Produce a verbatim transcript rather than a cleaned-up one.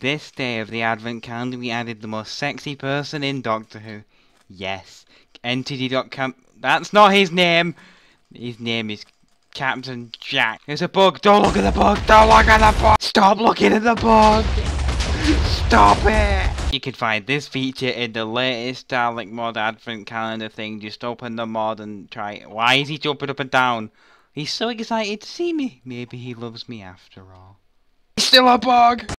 this day of the advent calendar we added the most sexy person in Doctor Who. Yes. N T D dot com. That's not his name. His name is Captain Jack. There's a bug. Don't look at the bug. Don't look at the bug. Stop looking at the bug. Stop it. You can find this feature in the latest Dalek Mod advent calendar thing. Just open the mod and try it. Why is he jumping up and down? He's so excited to see me. Maybe he loves me after all. He's still a bug.